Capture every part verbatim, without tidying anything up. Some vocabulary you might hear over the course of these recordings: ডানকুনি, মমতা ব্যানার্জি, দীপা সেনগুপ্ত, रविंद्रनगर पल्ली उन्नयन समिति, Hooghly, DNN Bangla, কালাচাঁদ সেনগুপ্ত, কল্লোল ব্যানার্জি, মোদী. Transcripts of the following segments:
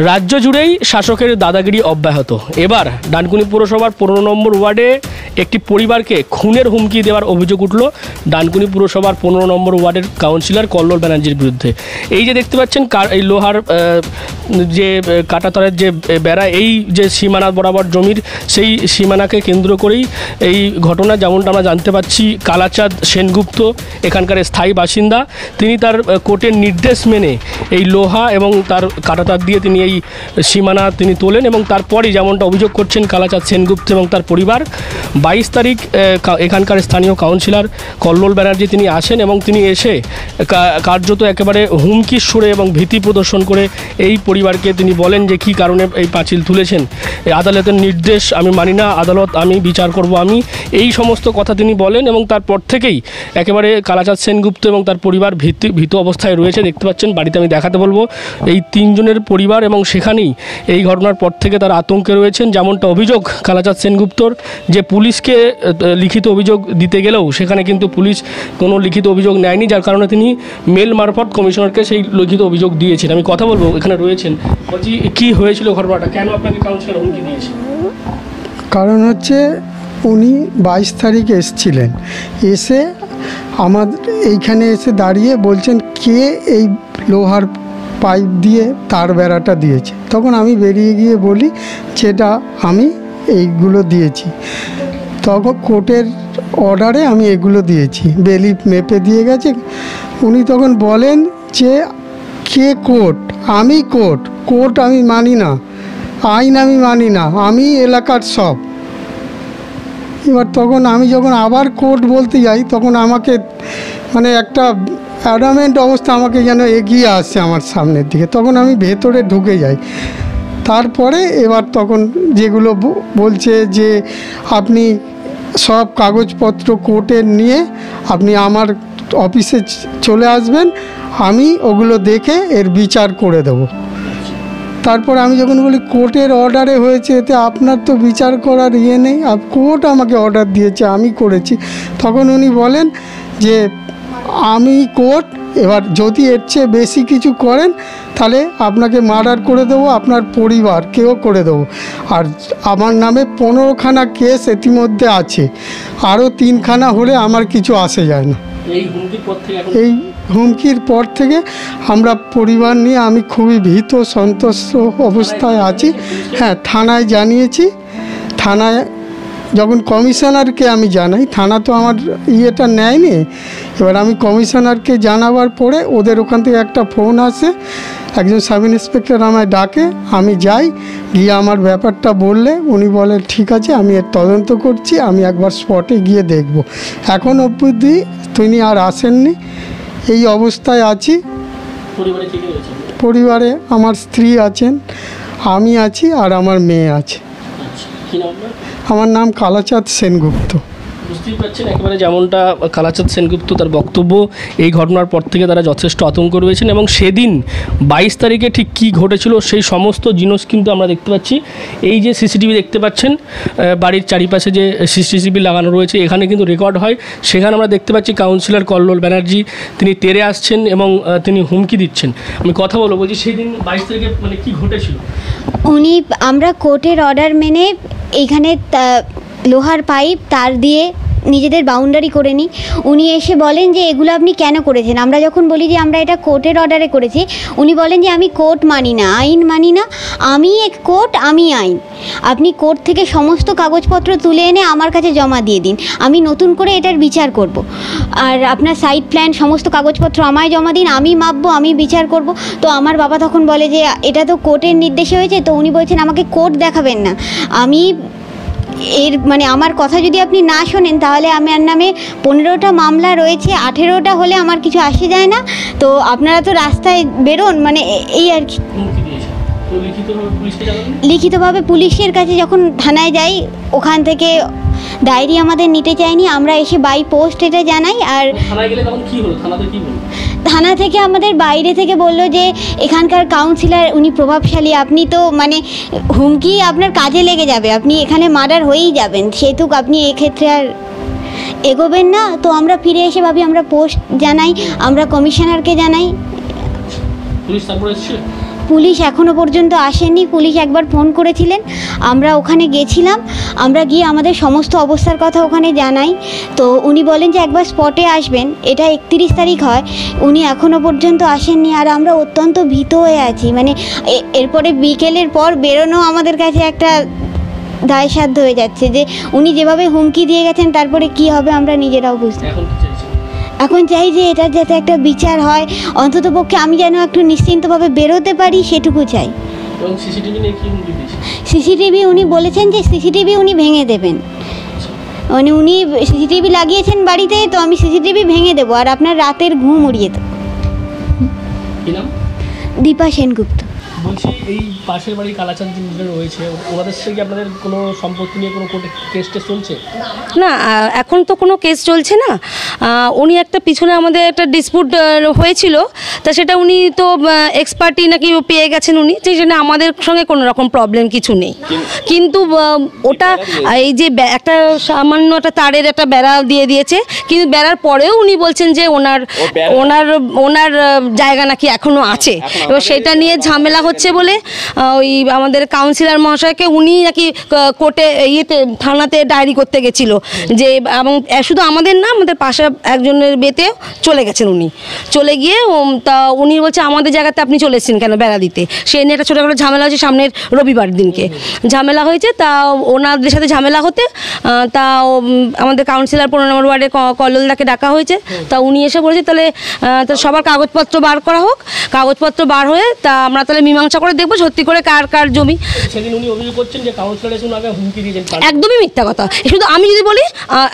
राज्य जुड़ेई शासकेर दादागिरी अब्याहत। एबार डानकुनी पौरसभार पंद्रह नम्बर वार्डे एक परिवार के खुनेर हुमकी देवार अभियोग उठल डानकुनी पौरसभार पंद्रह नम्बर वार्डर काउन्सिलर कल्लोल बनार्जीर विरुद्धे। ये जे देखते पाच्छेन लोहार जे काटातरार जे बेड़ा ये सीमाना बराबर जमिर से ही सीमाना के केंद्र करेई घटना जेमनटा आमरा जानते पाच्छी। कालाचाँद सेनगुप्त एखानकार स्थायी बासिंदा तिनि तार कोर्टेर निर्देश मेने एई लोहा एबं तार काटातार दिये सीमाना तोलें और तरह जेमनटा अभियोग कर कालाचाँद सेनगुप्त और तार परिवार बाईस तारीख एखानकार स्थानीय काउन्सिलर कल्लोल बनार्जी आसें और एसे कार्यत तो एकेबारे हुमकिर सुरे और भीति प्रदर्शन कर परिवार के बोलें जे कि कारणे पाचिल तुले आदालतेर निर्देश आमी मानि ना आदालत आमी विचार करब आमी एई समस्त कथा बोलें और तारपर थेकेई एकेबारे कालाचाँद सेनगुप्त और तार परिवार भीत भीत अवस्थाय रयेछे। देखते पाच्छेन बाड़ीते आमी देखाते बोलबो एई तीनजनेर परिवार এবং সেখানেই এই ঘটনার পর থেকে তার আতঙ্কে রয়েছেন যেমনটা অভিযোগ কালাচাঁদ সেনগুপ্তর যে পুলিশকে লিখিত অভিযোগ দিতে গেলেও সেখানে কিন্তু পুলিশ কোনো লিখিত অভিযোগ নেয়নি যার কারণে তিনি মেল মারফত কমিশনারকে সেই লিখিত অভিযোগ দিয়েছেন। আমি কথা বলবো এখানে রয়েছেন বলছি কি হয়েছিল ঘটনাটা কেন আপনাকে কাউন্সিলর হুমকি দিয়েছে? কারণ হচ্ছে উনি বাইশ তারিখে এসেছিলেন এসে আমাদের এইখানে এসে দাঁড়িয়ে বলছেন কে এই লোহার पाइप दिए तार बेड़ाटा दिए तक हमें बैरिए गए बोली जेटा हमें एगुलो दिए तक कोर्टर अर्डारे हमें एगुलो दिए बेलि मेपे दिए गए उन्नी तक बोलें जे के कोर्ट हमें कोर्ट कोर्ट हमें मानी ना आईन हमें मानी ना हमें एलाकार सब एबार तक हमें जो आबार कोर्ट बोलते जाई तक हमें मैं एक অ্যাডামেন্ট অবস্থা আমাকে যেন এগিয়ে আসছে আমার সামনের দিকে তখন আমি ভেতরে ঢুকে যাই। তারপরে এবার তখন যেগুলো বলছে যে আপনি সব কাগজপত্র কোর্টে নিয়ে আপনি আমার অফিসে চলে আসবেন আমি ওগুলো দেখে এর বিচার করে দেব। তারপর আমি যখন বলি কোর্টের অর্ডারে হয়েছে এতে আপনার তো বিচার করার ইয়ে নেই আর কোর্ট আমাকে অর্ডার দিয়েছে আমি করেছি তখন উনি বলেন যে আমি কোর্ট এবার যদি এর চেয়ে বেশি কিছু করেন তাহলে আপনাকে মার্ডার করে দেবো আপনার পরিবারকেও করে দেবো। আর আমার নামে পনেরোখানা কেস ইতিমধ্যে আছে আরও তিনখানা হলে আমার কিছু আসে যায় না। এই হুমকির পর থেকে আমরা পরিবার নিয়ে আমি খুবই ভীত সন্ত্রস্ত অবস্থায় আছি। হ্যাঁ থানায় জানিয়েছি থানায় যখন কমিশনারকে আমি জানাই থানা তো আমার ইয়েটা নেয়নি এবার আমি কমিশনারকে জানাবার পরে ওদের ওখান থেকে একটা ফোন আসে একজন সাব ইন্সপেক্টর আমায় ডাকে আমি যাই গিয়ে আমার ব্যাপারটা বললে উনি বলে ঠিক আছে আমি এর তদন্ত করছি আমি একবার স্পটে গিয়ে দেখব এখন অবধি তিনি আর আসেননি। এই অবস্থায় আছি পরিবারে আমার স্ত্রী আছেন আমি আছি আর আমার মেয়ে আছে। আমার নাম কালাচাঁদ সেনগুপ্ত। বুঝতেই পারছেন একেবারে যেমনটা কালাচাঁদ সেনগুপ্ত তার বক্তব্য এই ঘটনার পর থেকে তারা যথেষ্ট আতঙ্ক রয়েছেন এবং সেদিন বাইশ তারিখে ঠিক কী ঘটেছিল সেই সমস্ত জিনিস কিন্তু আমরা দেখতে পাচ্ছি। এই যে সিসিটিভি দেখতে পাচ্ছেন বাড়ির চারিপাশে যে সিসিটিভি লাগানো রয়েছে এখানে কিন্তু রেকর্ড হয় সেখানে আমরা দেখতে পাচ্ছি কাউন্সিলর কল্লোল ব্যানার্জি তিনি তেড়ে আসছেন এবং তিনি হুমকি দিচ্ছেন। আমি কথা বলবো বলছি সেদিন বাইশ তারিখে মানে কী ঘটেছিল? উনি আমরা কোর্টের অর্ডার মেনে এইখানে লোহার পাইপ তার দিয়ে নিজেদের বাউন্ডারি করে নিই উনি এসে বলেন যে এগুলো আপনি কেন করেছেন আমরা যখন বলি যে আমরা এটা কোর্টের অর্ডারে করেছি উনি বলেন যে আমি কোর্ট মানি না আইন মানি না আমি এক কোর্ট আমি আইন আপনি কোর্ট থেকে সমস্ত কাগজপত্র তুলে এনে আমার কাছে জমা দিয়ে দিন আমি নতুন করে এটার বিচার করব আর আপনার সাইট প্ল্যান সমস্ত কাগজপত্র আমায় জমা দিন আমি মাপবো আমি বিচার করব। তো আমার বাবা তখন বলে যে এটা তো কোর্টের নির্দেশে হয়েছে তো উনি বলছেন আমাকে কোর্ট দেখাবেন না আমি এর মানে আমার কথা যদি আপনি না শোনেন তাহলে আমার নামে পনেরোটা মামলা রয়েছে আঠেরোটা হলে আমার কিছু আসে যায় না তো আপনারা তো রাস্তায় বেরোন মানে এই আর কি লিখিতভাবে পুলিশের কাছে যখন থানায় যাই ওখান থেকে ডায়েরি আমাদের নিতে চাইনি আমরা এসে বাই পোস্ট এটা জানাই আর থানা থেকে আমাদের বাইরে থেকে বললো যে এখানকার কাউন্সিলর উনি প্রভাবশালী আপনি তো মানে হুমকি আপনার কাজে লেগে যাবে আপনি এখানে মার্ডার হয়েই যাবেন সেহেতু আপনি এক্ষেত্রে আর एगोबें ना तो आमरा फिरे एसे भाबी आमरा पोस्ट जानाई आमरा कमिशनारके जानाई। पुलिश तारपर এসেছে? পুলিশ এখনো পর্যন্ত আসেনি। পুলিশ একবার ফোন করেছিলেন, আমরা ওখানে গেছিলাম, আমরা গিয়ে আমাদের সমস্ত অবস্থার কথা ওখানে জানাই, তো উনি বলেন যে একবার স্পটে আসবেন। এটা একত্রিশ তারিখ হয়, উনি এখনো পর্যন্ত আসেননি, আর আমরা অত্যন্ত ভীত হয়ে আছি। মানে এরপরে বিকেলের পর বেরোনো আমাদের কাছে একটা দায়সাধ্য হয়ে যাচ্ছে যে উনি যেভাবে হুমকি দিয়ে গেছেন তারপরে কী হবে আমরা নিজেরাও বুঝতে। এখন চাই যে এটার যাতে একটা বিচার হয়, অন্তত পক্ষে আমি যেন একটু নিশ্চিন্তভাবে বেরোতে পারি সেটুকু চাই। এবং সিসিটিভি নিয়ে কি হুমকি দিয়েছে? সিসিটিভি উনি বলেছেন যে সিসিটিভি উনি ভেঙে দেবেন, মানে উনি সিসিটিভি লাগিয়েছেন বাড়িতে, তো আমি সিসিটিভি ভেঙে দেবো আর আপনার রাতের ঘুম উড়িয়ে দেবো। দীপা সেনগুপ্ত বলছি, এই পাশের বাড়ি কালাচাঁদ সেনগুপ্ত রয়েছে, ওদের সাথে কি আপনাদের কোনো সম্পত্তি নিয়ে কোনো কেস টেস চলছে? না, এখন তো কোনো কেস চলছে না। উনি একটা পিছনে আমাদের একটা ডিসপিউট হয়েছিল, তা সেটা উনি তো এক্সপার্টি নাকি পেয়ে গেছেন উনি, সেই জন্য আমাদের সঙ্গে কোনো রকম প্রবলেম কিছু নেই। কিন্তু ওটা এই যে একটা সামান্য একটা তারের একটা বেড়া দিয়ে দিয়েছে, কিন্তু বেড়ার পরেও উনি বলছেন যে ওনার ওনার ওনার জায়গা নাকি এখনও আছে, এবং সেটা নিয়ে ঝামেলা হচ্ছে বলে ওই আমাদের কাউন্সিলর মহাশয়কে উনি নাকি কোর্টে ইয়েতে থানাতে ডায়েরি করতে গেছিলো যে, এবং শুধু আমাদের না আমাদের পাশে একজনের বেতে চলে গেছেন উনি, চলে গিয়ে তা উনি বলছে আমাদের জায়গাতে আপনি চলে এসেছেন কেন বেড়া দিতে, সেই নিয়ে একটা ছোটোখাটো ঝামেলা হয়েছে। সামনের রবিবার দিনকে ঝামেলা হয়েছে, তা ওনাদের সাথে ঝামেলা হতে তা আমাদের কাউন্সিলর পনেরো নম্বর ওয়ার্ডে কল্লোলদাকে ডাকা হয়েছে, তা উনি এসে বলেছে তাহলে সবার কাগজপত্র বার করা হোক, কাগজপত্র বার হয়ে তা আমরা তাহলে মীমাংসা করে দেখবো সত্যি করে কার কার জমি। একদমই মিথ্যা কথা, শুধু আমি যদি বলি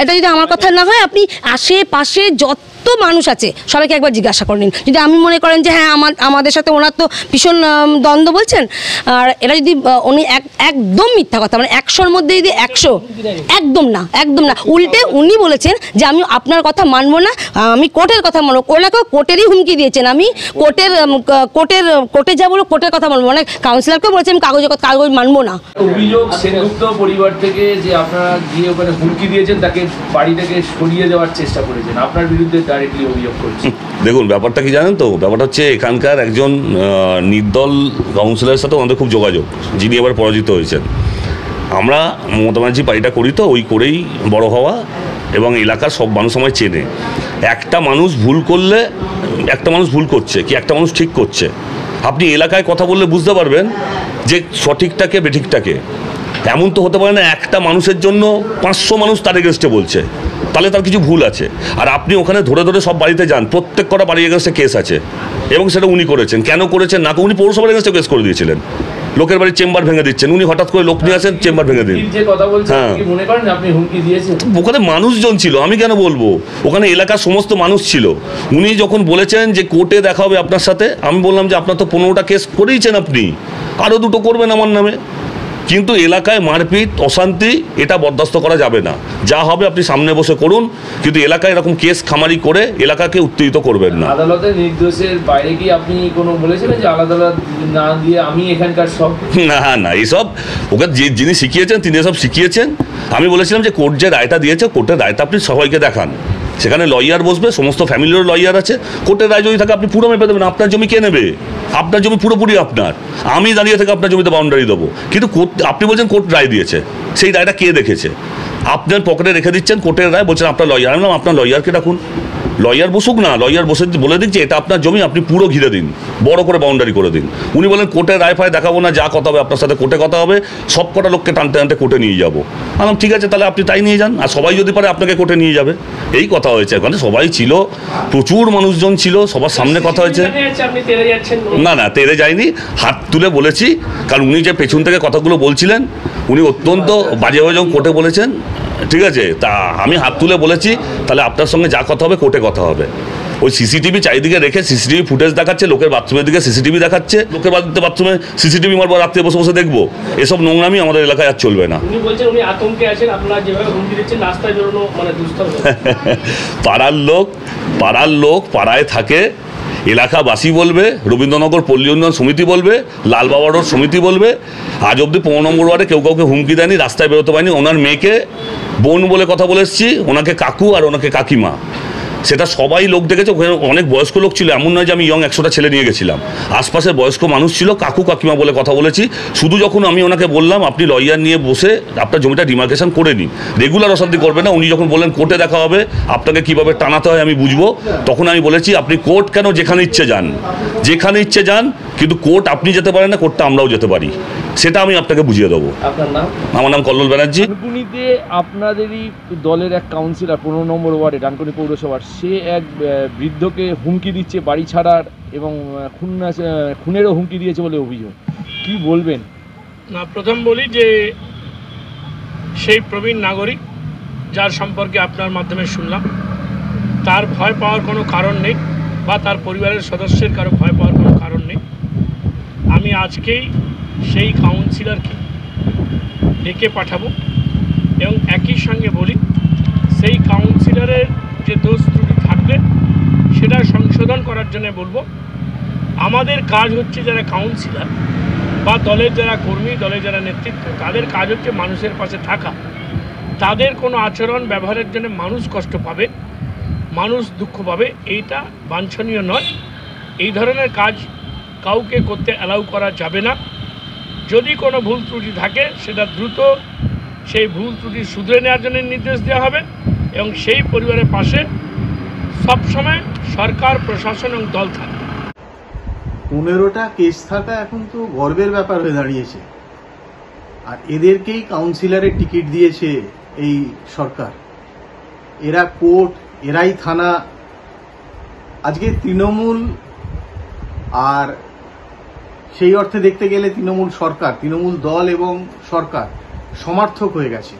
এটা যদি আমার কথা না হয়, আপনি আশেপাশে যত মানুষ আছে সবাইকে একবার জিজ্ঞাসা করে নিন, যদি আমি মনে করেন যে হ্যাঁ আমার আমাদের সাথে ওনার তো ভীষণ দ্বন্দ্ব বলছেন। আর এটা যদি উনি একদম মিথ্যা কথা, মানে একশোর মধ্যে যদি একশো একদম না একদম না, উল্টে উনি বলেছেন যে আমি আপনার কথা মানবো না, আমি কোর্টের কথা মানবো। ওনাকেও কোর্টেরই হুমকি দিয়েছেন, আমি কোর্টের কোর্টের কোর্টে যা বলবো কোর্টের কথা মানবো, অনেক কাউন্সিলরকেও বলেছেন আমি কাগজে কাগজ মানবো না। অভিযোগ সেনগুপ্ত পরিবার থেকে যে আপনারা গিয়ে ওখানে হুমকি দিয়েছেন, তাকে বাড়ি থেকে সরিয়ে দেওয়ার চেষ্টা করেছেন, আপনার বিরুদ্ধে ডাইরেক্টলি অভিযোগ করছেন। দেখুন ব্যাপারটা কি জানেন তো, ব্যাপারটা হচ্ছে এখানকার একজন নির্দল কাউন্সিলরের সাথে আমাদের খুব যোগাযোগ, যিনি এবার পরাজিত হয়েছেন। আমরা মমতা ব্যানার্জি পার্টিটা করি, তো ওই করেই বড় হওয়া, এবং এলাকার সব মানুষ আমায় চেনে। একটা মানুষ ভুল করলে একটা মানুষ ভুল করছে কি একটা মানুষ ঠিক করছে, আপনি এলাকায় কথা বললে বুঝতে পারবেন যে সঠিকটাকে বেঠিকটাকে। এমন তো হতে পারে না একটা মানুষের জন্য পাঁচশো মানুষ তার এগেনস্টে বলছে, তাহলে তার কিছু ভুল আছে। আর আপনি ওখানে ধরে ধরে সব বাড়িতে যান, প্রত্যেক কটা বাড়ির এগেনস্টে কেস আছে, এবং সেটা উনি করেছেন। কেন করেছেন না, উনি পৌরসভার এগেনস্টে কেস করে দিয়েছিলেন, লোকের বাড়ির চেম্বার ভেঙে দিচ্ছেন, উনি হঠাৎ করে লোক নিয়ে আসেন চেম্বার ভেঙে দিন। হ্যাঁ, ওখানে মানুষজন ছিল, আমি কেন বলবো, ওখানে এলাকার সমস্ত মানুষ ছিল। উনি যখন বলেছেন যে কোর্টে দেখা হবে আপনার সাথে, আমি বললাম যে আপনার তো পনেরোটা কেস করেইছেন, আপনি আরও দুটো করবেন আমার নামে। কিন্তু এলাকায় মারপিট অশান্তি এটা বরদাস্ত করা যাবে না, যা হবে আপনি সামনে বসে করুন, কিন্তু এলাকায় এরকম কেস খামারি করে এলাকাকে উত্তেজিত করবেন না। আদালতের নির্দেশের বাইরে কি আপনি কোনো বলেছিলেন যে আলাদা আলাদা না দিয়ে আমি এখানকার সব, না না এইসব ওকে যে যিনি শিখিয়েছেন তিনি এসব শিখিয়েছেন। আমি বলেছিলাম যে কোর্ট যে রায়টা দিয়েছে কোর্টের রায়টা আপনি সবাইকে দেখান, সেখানে লয়ার বসবে, সমস্ত ফ্যামিলিরও লয়ার আছে, কোর্টের রায় যদি থাকে আপনি পুরো মেপে দেবেন, আপনার জমি কে নেবে, আপনার জমি পুরোপুরি আপনার, আমি দাঁড়িয়ে থেকে আপনার জমিতে বাউন্ডারি দেবো। কিন্তু কোর্ট আপনি বলছেন কোর্ট রায় দিয়েছে, সেই রায়টা কে দেখেছে, আপনার পকেটে রেখে দিচ্ছেন কোর্টের রায়, বলছেন আপনার লয়ার, আমি আপনার লয়ারকে রাখুন, লয়ার বসুক না, লয়ার বসে বলে দিন যে এটা আপনার জমি, আপনি পুরো ঘিরে দিন, বড় করে বাউন্ডারি করে দিন। উনি বলেন কোর্টের রায় ফায় দেখাবো না, যা কথা হবে আপনার সাথে কোর্টে কথা হবে, সব কটা লোককে টানতে টানতে কোর্টে নিয়ে যাবো। আমি ঠিক আছে তাহলে আপনি তাই নিয়ে যান, আর সবাই যদি পারে আপনাকে কোর্টে নিয়ে যাবে, এই কথা হয়েছে। ওখানে সবাই ছিল, প্রচুর মানুষজন ছিল, সবার সামনে কথা হয়েছে। না না তেড়ে যায়নি, হাত তুলে বলেছি, কারণ উনি যে পেছন থেকে কথাগুলো বলছিলেন উনি অত্যন্ত বাজেভাবে যখন কোর্টে বলেছেন, ঠিক আছে তা আমি হাত তুলে বলেছি তাহলে আপনার সঙ্গে যা কথা হবে কোর্টে কথা হবে। ওই সিসিটিভি চারিদিকে রেখে সিসিটিভি ফুটেজ দেখাচ্ছে, লোকের বাথরুমের দিকে সিসিটিভি দেখাচ্ছে, লোকের বাড়িতে বাথরুমে সিসিটিভি মারবো, রাত্রে বসে বসে দেখবো, এসব নোংরামি আমাদের এলাকায় আর চলবে না। পাড়ার লোক পাড়ার লোক পাড়ায় থাকে, एलाकाबासी बोलबे, रवींद्रनगर पल्ली उन्नयन समिति बोलबे, लाल बाबा रोड समिति बोलबे। आज अब्दि पंद्रह नम्बर वार्डे केउ काउके हुमकी देयनि, रास्ताय बेरोते पारेनि। ओनार मेयेके बोन बोले कथा बोलेछि, ओनाके काकू और ओनाके काकिमा, सेटा सबाई लोक देखेछे। अनेक बयस्क लोक छिलो, एमन नय जे आमि यंग एकशोटा छेले निये गेछिलाम। आशपाशे बयस्क मानुष छिलो, काकू काकिमा बोले कथा बोलेछि। शुधु जखन आमि ओनाके बोललाम आपनि लयार निये बसे आपनार जमिटा डिमार्केशन करे निन, रेगुलार अशांति करबेन ना, उनि जखन बोललेन कोर्टे देखा होबे, आपनाके किभाबे टानाते हय आमि बुझबो। तखन आमि बोलेछि आपनि कोर्ट केन जेखाने इच्छे जान, जेखाने इच्छे जान, किन्तु कोर्ट आपनि जेते पारेन ना, कोर्टटा आमराओ जेते पारि, सेटा आमि आपनाके बुझिये देबो। आपनार नाम? आमार नाम कल्लोल बैनार्जी। ঝালকুনিতে আপনাদেরই দলের এক কাউন্সিলর পনেরো নম্বর ওয়ার্ডে ঝালকুনি পৌরসভার সে এক বৃদ্ধকে হুমকি দিচ্ছে বাড়ি ছাড়ার এবং খুন খুনেরও হুমকি দিয়েছে বলে অভিযোগ, কি বলবেন? না, প্রথম বলি যে সেই প্রবীণ নাগরিক যার সম্পর্কে আপনার মাধ্যমে শুনলাম, তার ভয় পাওয়ার কোনো কারণ নেই বা তার পরিবারের সদস্যের কারো ভয় পাওয়ার কোনো কারণ নেই। আমি আজকেই সেই কাউন্সিলরকে ডেকে পাঠাবো এবং একই সঙ্গে বলি সেই কাউন্সিলরের যে দোষ ত্রুটি থাকবে সেটা সংশোধন করার জন্য বলবো। আমাদের কাজ হচ্ছে যারা কাউন্সিলর বা দলের যারা কর্মী, দলের যারা নেতৃত্ব, তাদের কাজ হচ্ছে মানুষের পাশে থাকা। তাদের কোনো আচরণ ব্যবহারের জন্য মানুষ কষ্ট পাবে, মানুষ দুঃখ পাবে, এইটা বাঞ্ছনীয় নয়। এই ধরনের কাজ কাউকে করতে অ্যালাউ করা যাবে না। যদি কোনো ভুল ত্রুটি থাকে সেটা দ্রুত সেই ভুল ত্রুটি শুধরে নেওয়ার জন্য নির্দেশ দেওয়া হবে এবং সেই পরিবারের পাশে সবসময় সরকার, প্রশাসন এবং দল থাকবে। পনেরোটা কেস থাকা এখন তো গর্বের ব্যাপার হয়ে দাঁড়িয়েছে, আর এদেরকেই কাউন্সিলরের টিকিট দিয়েছে এই সরকার। এরা কোর্ট, এরাই থানা। আজকে তৃণমূল, আর সেই অর্থে দেখতে গেলে তৃণমূল সরকার, তৃণমূল দল এবং সরকার সমার্থক হয়ে গেছে।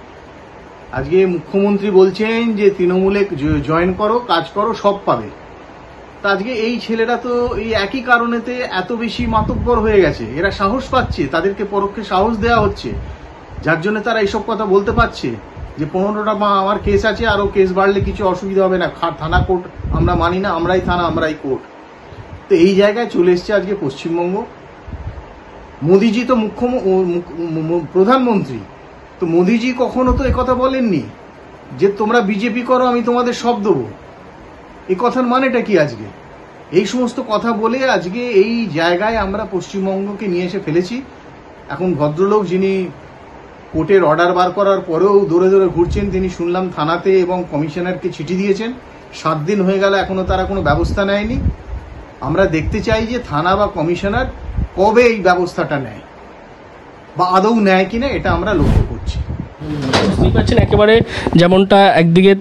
আজকে মুখ্যমন্ত্রী বলছেন যে তৃণমূলে জয়েন করো, কাজ করো, সব পাবে। তা আজকে এই ছেলেরা তো এই একই কারণেতে এত বেশি মাতব্বর হয়ে গেছে, এরা সাহস পাচ্ছে, তাদেরকে পরোক্ষে সাহস দেওয়া হচ্ছে, যার জন্য তারা এইসব কথা বলতে পারছে যে পনেরোটা মা আমার কেস আছে, আরও কেস বাড়লে কিছু অসুবিধা হবে না, থানা কোর্ট আমরা মানি না, আমরাই থানা, আমরাই কোর্ট। তো এই জায়গায় চলে এসছে আজকে পশ্চিমবঙ্গ। মোদীজি তো মুখ্য প্রধানমন্ত্রী, তো মোদীজি কখনো তো একথা বলেননি যে তোমরা বিজেপি করো আমি তোমাদের সব দেবো। এই কথার মানেটা কি? আজকে এই সমস্ত কথা বলে আজকে এই জায়গায় আমরা পশ্চিমবঙ্গকে নিয়ে এসে ফেলেছি। এখন ভদ্রলোক যিনি কোর্টের অর্ডার বার করার পরেও দৌড়ে দৌড়ে ঘুরছেন, তিনি শুনলাম থানাতে এবং কমিশনারকে চিঠি দিয়েছেন, সাত দিন হয়ে গেল এখনও তারা কোনো ব্যবস্থা নেয়নি। আমরা দেখতে চাই যে থানা বা কমিশনার কবে এই ব্যবস্থাটা নেয় বা আদৌ নেয় কিনা, এটা আমরা লক্ষ্য করছি। বুঝতেই পারছেন একেবারে যেমনটা একদিকে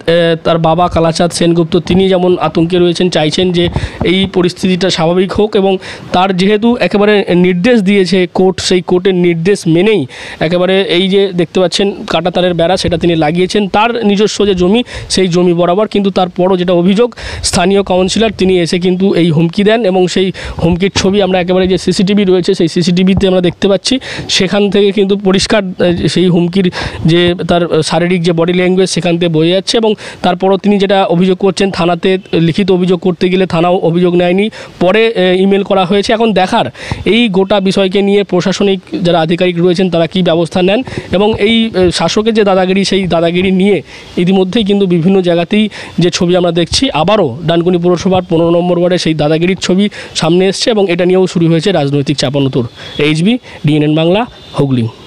তার বাবা কালাচাঁদ সেনগুপ্ত তিনি যেমন আতঙ্কে রয়েছেন, চাইছেন যে এই পরিস্থিতিটা স্বাভাবিক হোক, এবং তার যেহেতু একেবারে নির্দেশ দিয়েছে কোর্ট, সেই কোর্টের নির্দেশ মেনেই একেবারে এই যে দেখতে পাচ্ছেন কাঁটাতারের বেড়া সেটা তিনি লাগিয়েছেন তার নিজস্ব যে জমি সেই জমি বরাবর। কিন্তু তারপরও যেটা অভিযোগ, স্থানীয় কাউন্সিলর তিনি এসে কিন্তু এই হুমকি দেন, এবং সেই হুমকির ছবি আমরা একেবারে যে সিসিটিভি রয়েছে সেই সিসিটিভিতে আমরা দেখতে পাচ্ছি। সেখান থেকে কিন্তু পরিষ্কার সেই হুমকির যে তার শারীরিক যে বডি ল্যাঙ্গুয়েজ সেখান থেকে বয়ে যাচ্ছে, এবং তারপরও তিনি যেটা অভিযোগ করছেন থানাতে লিখিত অভিযোগ করতে গেলে থানাও অভিযোগ নেয়নি, পরে ইমেল করা হয়েছে। এখন দেখার এই গোটা বিষয়কে নিয়ে প্রশাসনিক যারা আধিকারিক রয়েছেন তারা কি ব্যবস্থা নেন, এবং এই শাসকের যে দাদাগিরি সেই দাদাগিরি নিয়ে ইতিমধ্যেই কিন্তু বিভিন্ন জায়গাতেই যে ছবি আমরা দেখছি, আবারও ডানকুনি পৌরসভার পনেরো নম্বর ওয়ার্ডে সেই দাদাগিরির ছবি সামনে এসছে, এবং এটা নিয়েও শুরু হয়েছে রাজনৈতিক চাপানোতর। এইচবি, ডিএনএন বাংলা, হুগলি।